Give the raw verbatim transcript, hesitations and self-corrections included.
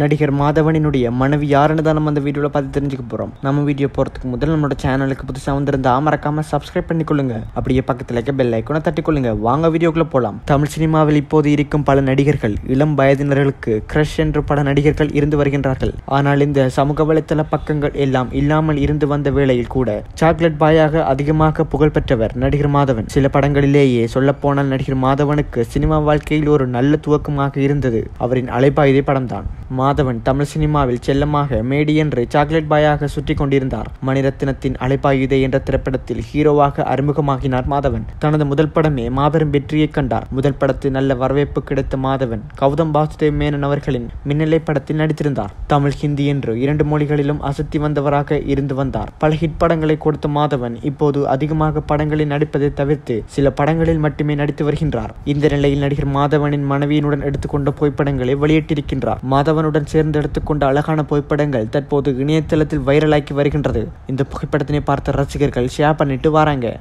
நடிகர் மாதவனினுடைய மனைவி யாருன்னு தான் நம்ம அந்த வீடியோவில் பார்த்து தெரிஞ்சுக்க போகிறோம். நம்ம வீடியோ போகிறதுக்கு முதல் நம்மளோட சேனலுக்கு புதுசாக வந்திருந்தா மறக்காம சப்ஸ்கிரைப் பண்ணிக்கொள்ளுங்க. அப்படியே பக்கத்தில் இருக்க பெல் ஐக்கனை தட்டிக்கொள்ளுங்க. வாங்க வீடியோக்குள்ளே போகலாம். தமிழ் சினிமாவில் இப்போது இருக்கும் பல நடிகர்கள் இளம் வயதினர்களுக்கு கிரஷ் என்று பல நடிகர்கள் இருந்து வருகின்றார்கள். ஆனால் இந்த சமூக வலைத்தள பக்கங்கள் எல்லாம் இல்லாமல் இருந்து வந்த வேளையில் கூட சாக்லேட் பாயாக அதிகமாக புகழ்பெற்றவர் நடிகர் மாதவன். சில படங்களிலேயே சொல்லப்போனால் நடிகர் மாதவனுக்கு சினிமா வாழ்க்கையில் ஒரு நல்ல துவக்கமாக இருந்தது அவரின் அலைபாயுதை படம்தான். மாதவன் தமிழ் சினிமாவில் செல்லமாக மேடி என்று சாக்லேட் பாயாக சுற்றி கொண்டிருந்தார். மணிரத்னத்தின் அலைபாயுதை என்ற திரைப்படத்தில் ஹீரோவாக அறிமுகமாகினார் மாதவன். தனது முதல் படமே மாபெரும் வெற்றியை கண்டார். முதல் படத்தில் நல்ல வரவேற்பு கிடைத்த மாதவன் கௌதம் வாசுதேவ் மேனன் அவர்களின் மின்னலை படத்தில் நடித்திருந்தார். தமிழ் ஹிந்தி என்று இரண்டு மொழிகளிலும் அசத்தி வந்தவராக இருந்து வந்தார். பல ஹிட் படங்களை கொடுத்த மாதவன் இப்போது அதிகமாக படங்களில் நடிப்பதை தவிர்த்து சில படங்களில் மட்டுமே நடித்து வருகின்றார். இந்த நிலையில் நடிகர் மாதவனின் மனைவியினுடன் எடுத்துக்கொண்ட புகைப்படங்களை வெளியிட்டிருக்கின்றார். மாதவனுடன் சேர்ந்து எடுத்துக்கொண்ட அழகான புகைப்படங்கள் தற்போது இணையதளத்தில் வைரலாகி வருகின்றது. இந்த புகைப்படத்தினை பார்த்த ரசிகர்கள் ஷேர் பண்ணிட்டு வராங்க.